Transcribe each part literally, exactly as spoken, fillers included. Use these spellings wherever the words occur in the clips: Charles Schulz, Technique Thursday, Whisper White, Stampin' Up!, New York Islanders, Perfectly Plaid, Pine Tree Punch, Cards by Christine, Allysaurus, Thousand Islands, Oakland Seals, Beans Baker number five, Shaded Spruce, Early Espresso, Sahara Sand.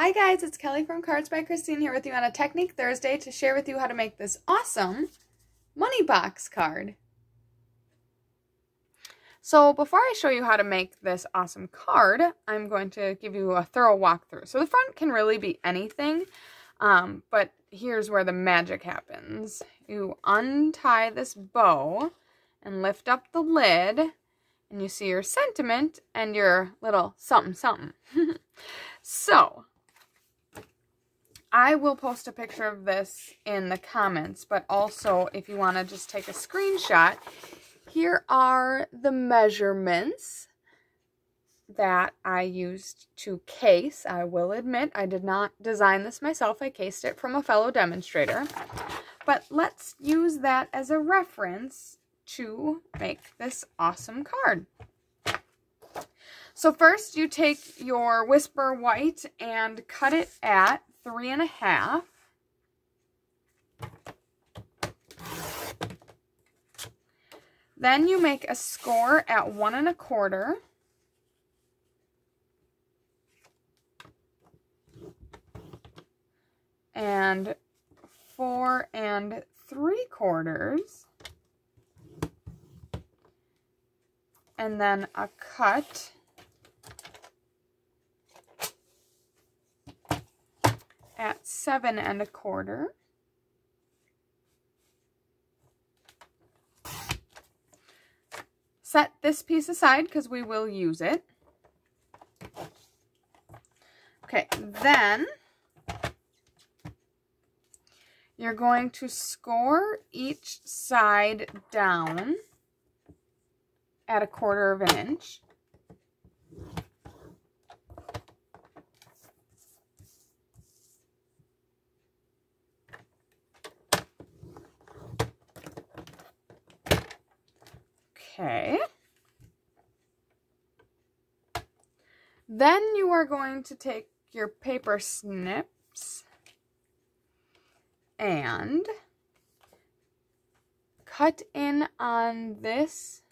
Hi guys, it's Kelly from Cards by Christine here with you on a Technique Thursday to share with you how to make this awesome money box card. So before I show you how to make this awesome card, I'm going to give you a thorough walkthrough. So the front can really be anything, um, but here's where the magic happens. You untie this bow and lift up the lid and you see your sentiment and your little something something. So I will post a picture of this in the comments, but also if you want to just take a screenshot, here are the measurements that I used to case. I will admit I did not design this myself. I cased it from a fellow demonstrator, but let's use that as a reference to make this awesome card. So first you take your Whisper White and cut it at three and a half. Then you make a score at one and a quarter. And four and three quarters. And then a cut at seven and a quarter. Set this piece aside because we will use it. Okay, then you're going to score each side down at a quarter of an inch. Okay. Then you are going to take your paper snips and cut in on this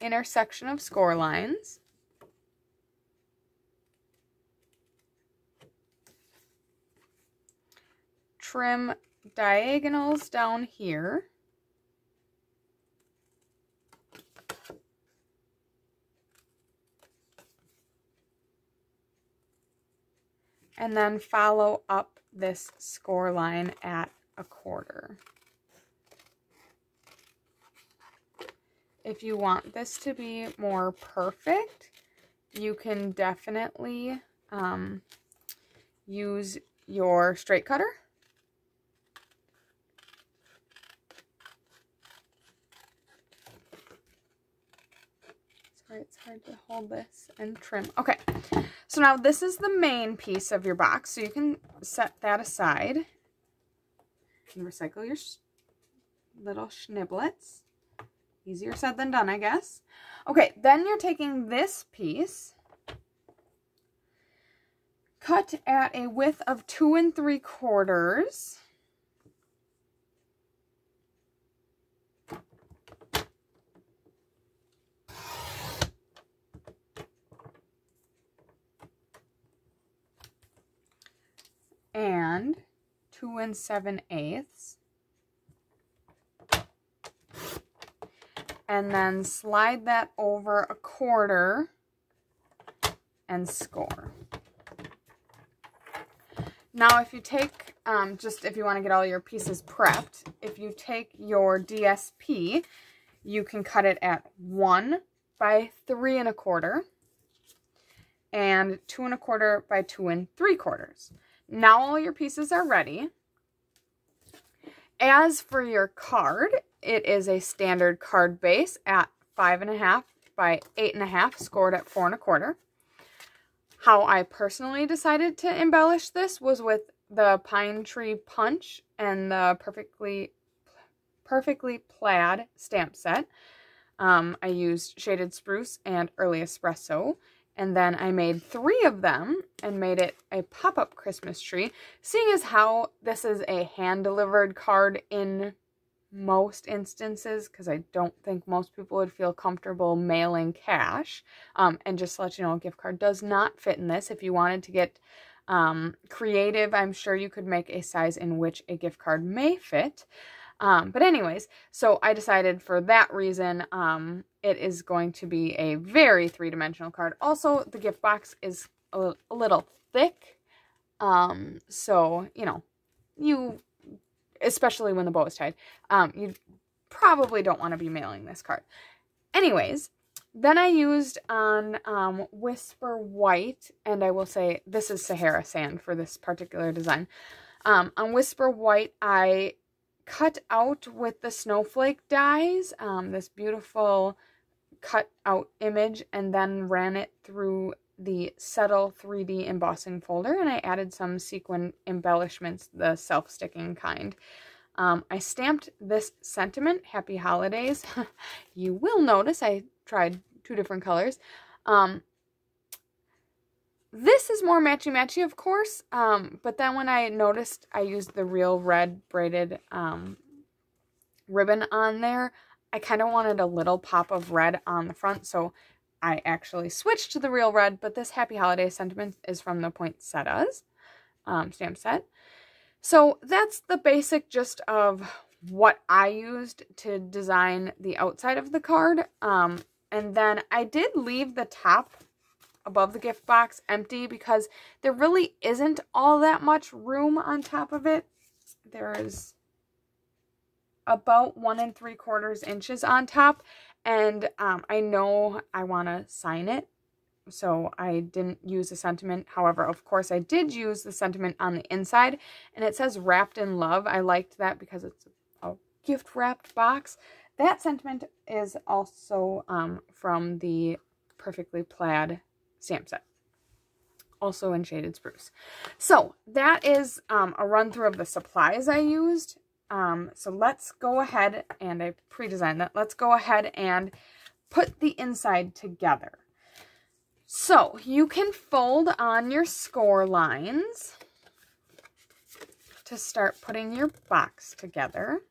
intersection of score lines. Trim diagonals down here. And then follow up this score line at a quarter. If you want this to be more perfect, you can definitely um, use your straight cutter. Sorry, it's hard to hold this and trim. Okay. So now this is the main piece of your box, so you can set that aside and recycle your sh little schniblets. Easier said than done, I guess. Okay, then you're taking this piece, cut at a width of two and three quarters, and two and seven eighths. And then slide that over a quarter and score. Now if you take, um, just if you want to get all your pieces prepped, if you take your D S P, you can cut it at one by three and a quarter and two and a quarter by two and three quarters. Now all your pieces are ready. As for your card, it is a standard card base at five and a half by eight and a half, scored at four and a quarter. How I personally decided to embellish this was with the Pine Tree Punch and the Perfectly Perfectly Plaid stamp set. Um, I used Shaded Spruce and Early Espresso. And then I made three of them and made it a pop-up Christmas tree. Seeing as how this is a hand-delivered card in most instances, because I don't think most people would feel comfortable mailing cash. Um, and just to let you know, a gift card does not fit in this. If you wanted to get um, creative. I'm sure you could make a size in which a gift card may fit. Um, but anyways, so I decided for that reason, um, it is going to be a very three-dimensional card. Also, the gift box is a, a little thick. Um, so, you know, you, especially when the bow is tied, um, you probably don't want to be mailing this card. Anyways, then I used on um, Whisper White, and I will say this is Sahara Sand for this particular design. Um, on Whisper White, I cut out with the snowflake dies, um, this beautiful cut out image, and then ran it through the Settle three D embossing folder, and I added some sequin embellishments, the self-sticking kind. Um, I stamped this sentiment, Happy Holidays. You will notice I tried two different colors. Um, this is more matchy-matchy, of course, um, but then when I noticed I used the real red braided um, ribbon on there, I kind of wanted a little pop of red on the front, so I actually switched to the real red, but this Happy Holidays sentiment is from the Poinsettias um, stamp set. So that's the basic gist of what I used to design the outside of the card. Um, and then I did leave the top above the gift box empty because there really isn't all that much room on top of it. There is about one and three quarters inches on top. And um, I know I want to sign it, so I didn't use a sentiment. However, of course, I did use the sentiment on the inside, and it says Wrapped in Love. I liked that because it's a gift-wrapped box. That sentiment is also um, from the Perfectly Plaid stamp set, also in Shaded Spruce. So that is um, a run-through of the supplies I used. Um, so let's go ahead, and I pre-designed that. Let's go ahead and put the inside together. So you can fold on your score lines to start putting your box together.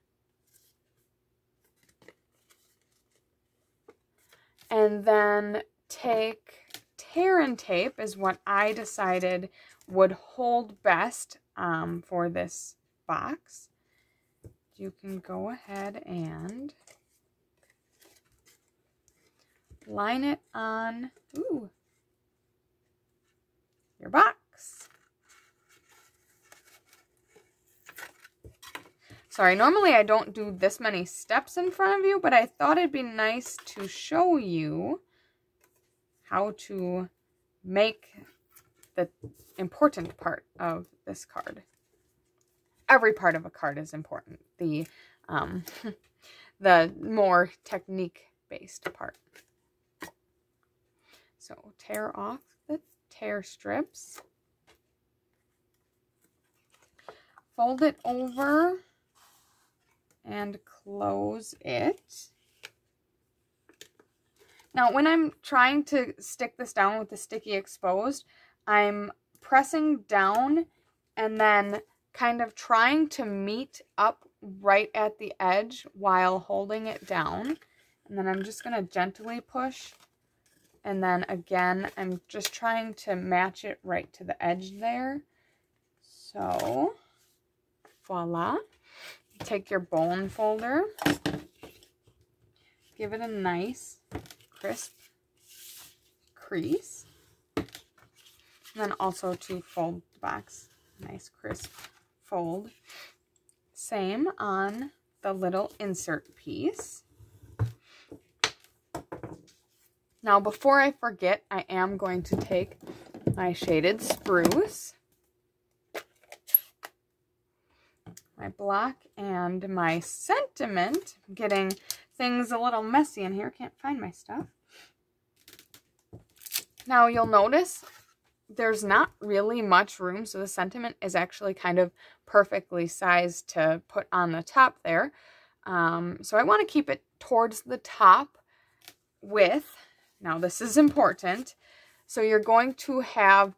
And then take Tear-In tape is what I decided would hold best um, for this box. You can go ahead and line it on, ooh, your box. Sorry, normally I don't do this many steps in front of you, but I thought it'd be nice to show you how to make the important part of this card. Every part of a card is important, the um, the more technique-based part. So tear off the tear strips, fold it over, and close it. Now, when I'm trying to stick this down with the sticky exposed, I'm pressing down and then kind of trying to meet up right at the edge while holding it down. And then I'm just going to gently push. And then again, I'm just trying to match it right to the edge there. So, voila. Take your bone folder. Give it a nice, crisp crease. And then also to fold the box. Nice, crisp fold. Same on the little insert piece. Now, before I forget, I am going to take my Shaded Spruce, my block, and my sentiment. I'm getting things a little messy in here. Can't find my stuff. Now, you'll notice there's not really much room, so the sentiment is actually kind of perfectly sized to put on the top there. Um, so I want to keep it towards the top with, now this is important, so you're going to have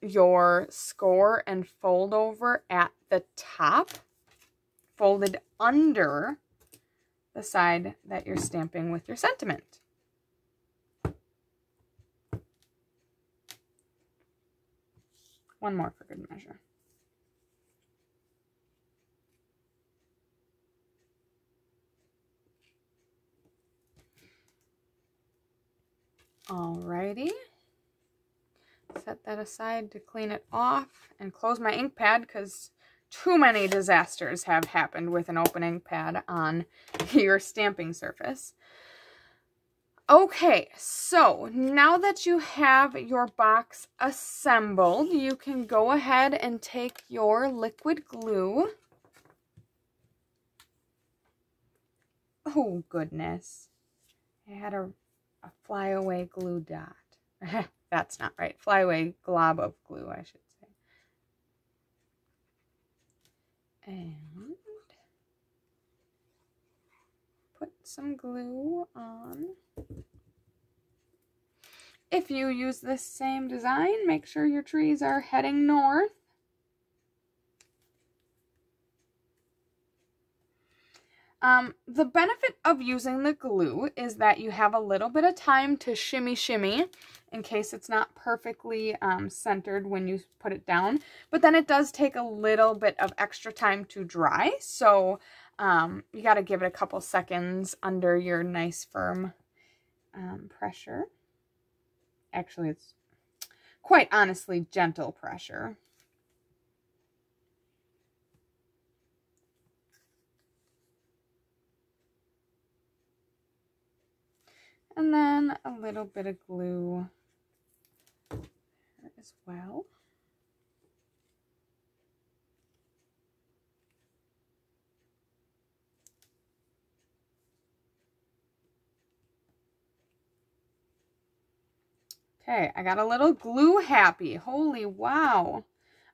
your score and fold over at the top, folded under the side that you're stamping with your sentiment. One more for good measure. Alrighty. Set that aside to clean it off and close my ink pad because too many disasters have happened with an open ink pad on your stamping surface. Okay, so now that you have your box assembled, you can go ahead and take your liquid glue. Oh, goodness. I had a, a flyaway glue dot. That's not right. Flyaway glob of glue, I should say. And put some glue on. If you use this same design, make sure your trees are heading north. Um, the benefit of using the glue is that you have a little bit of time to shimmy shimmy in case it's not perfectly um, centered when you put it down. But then it does take a little bit of extra time to dry, so um, you got to give it a couple seconds under your nice firm um, pressure. Actually, it's quite honestly gentle pressure. And then a little bit of glue there as well. Okay, I got a little glue happy. Holy wow.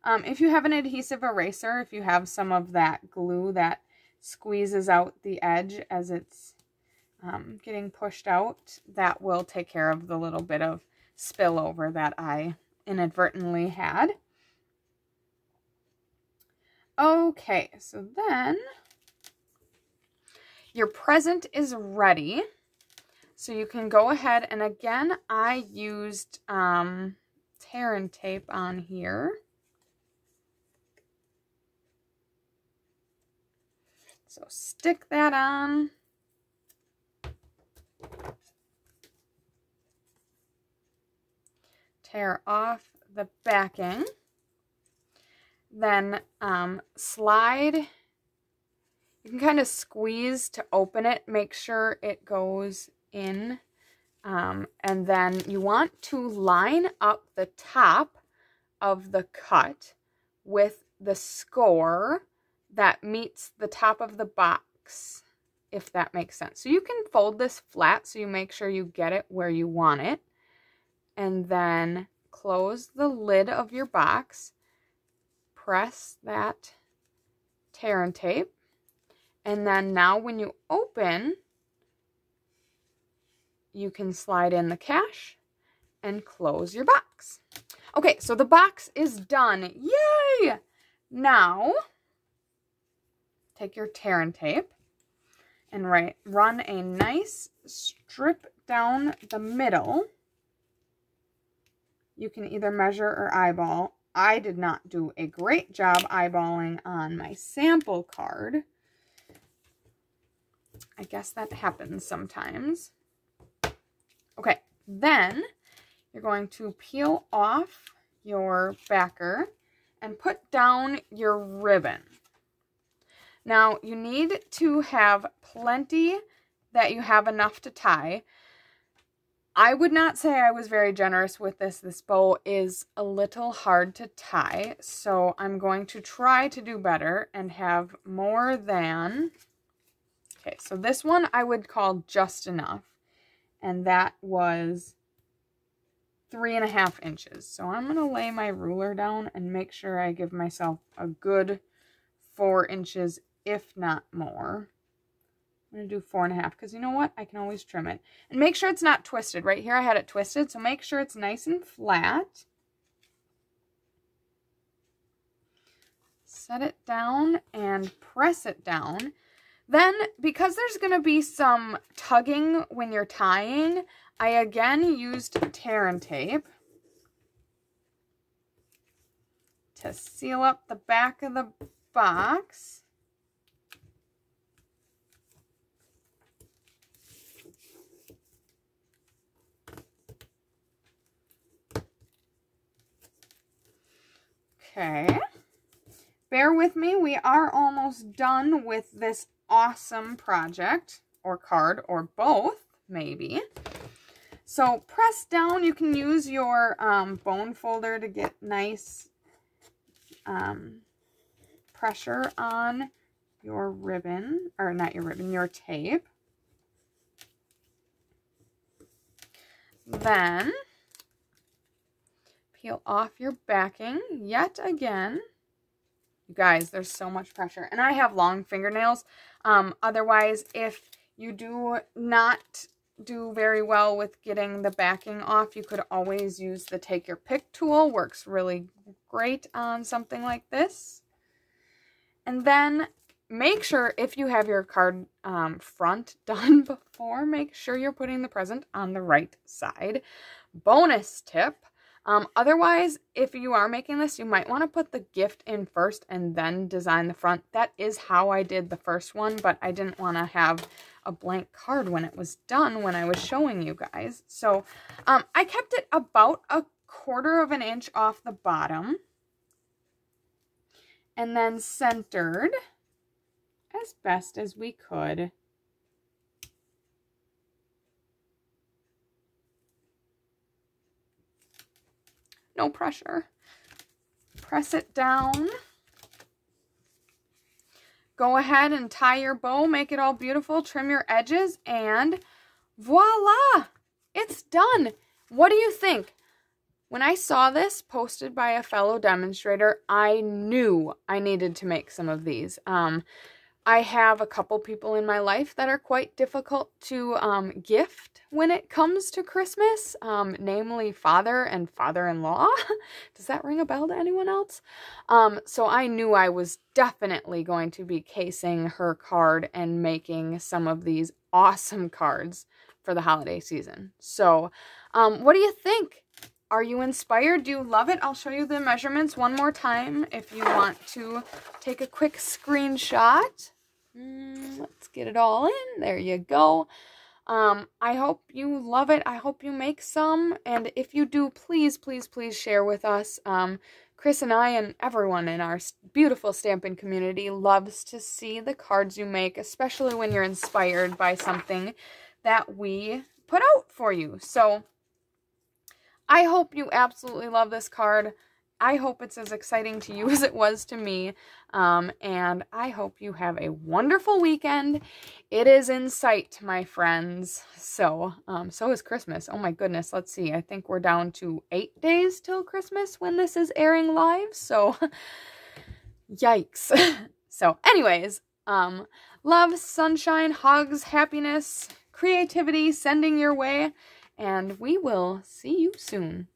Um, if you have an adhesive eraser, if you have some of that glue that squeezes out the edge as it's Um, getting pushed out, that will take care of the little bit of spillover that I inadvertently had. Okay, so then your present is ready. So you can go ahead, and again, I used um, tear and tape on here. So stick that on. Tear off the backing, then um, slide. You can kind of squeeze to open it, make sure it goes in, um, and then you want to line up the top of the cut with the score that meets the top of the box, if that makes sense. So you can fold this flat so you make sure you get it where you want it. And then close the lid of your box, press that tear and tape, and then now when you open, you can slide in the cash and close your box. Okay, so the box is done. Yay! Now, take your tear and tape and right, run a nice strip down the middle. You can either measure or eyeball. I did not do a great job eyeballing on my sample card. I guess that happens sometimes. Okay, then you're going to peel off your backer and put down your ribbon. Now, you need to have plenty that you have enough to tie. I would not say I was very generous with this. This bow is a little hard to tie, so I'm going to try to do better and have more than... Okay, so this one I would call just enough, and that was three and a half inches. So I'm going to lay my ruler down and make sure I give myself a good four inches, if not more. I'm going to do four and a half because you know what? I can always trim it. And make sure it's not twisted. Right here I had it twisted, so make sure it's nice and flat. Set it down and press it down. Then, because there's going to be some tugging when you're tying, I again used tear and tape. to seal up the back of the box. Okay, bear with me. We are almost done with this awesome project or card or both, maybe. So press down. You can use your um, bone folder to get nice um, pressure on your ribbon, or not your ribbon, your tape. Then peel off your backing yet again. You guys, there's so much pressure. And I have long fingernails. Um, otherwise, if you do not do very well with getting the backing off, you could always use the Take Your Pick tool. Works really great on something like this. And then make sure, if you have your card um, front done before, make sure you're putting the present on the right side. Bonus tip. Um, otherwise, if you are making this, you might want to put the gift in first and then design the front. That is how I did the first one, but I didn't want to have a blank card when it was done when I was showing you guys. So um, I kept it about a quarter of an inch off the bottom and then centered as best as we could. No pressure. Press it down. Go ahead and tie your bow, make it all beautiful, trim your edges, and voila! It's done. What do you think? When I saw this posted by a fellow demonstrator, I knew I needed to make some of these. Um, I have a couple people in my life that are quite difficult to um, gift when it comes to Christmas, um, namely father and father-in-law. Does that ring a bell to anyone else? Um, so I knew I was definitely going to be casing her card and making some of these awesome cards for the holiday season. So um, what do you think? Are you inspired? Do you love it? I'll show you the measurements one more time if you want to take a quick screenshot. Mm, let's get it all in. There you go. Um, I hope you love it. I hope you make some. And if you do, please, please, please share with us. Um, Chris and I and everyone in our beautiful Stampin' community loves to see the cards you make, especially when you're inspired by something that we put out for you. So I hope you absolutely love this card. I hope it's as exciting to you as it was to me. Um, and I hope you have a wonderful weekend. It is in sight, my friends. So, um, so is Christmas. Oh my goodness. Let's see. I think we're down to eight days till Christmas when this is airing live. So, yikes. So anyways, um, love, sunshine, hugs, happiness, creativity, sending your way. And we will see you soon.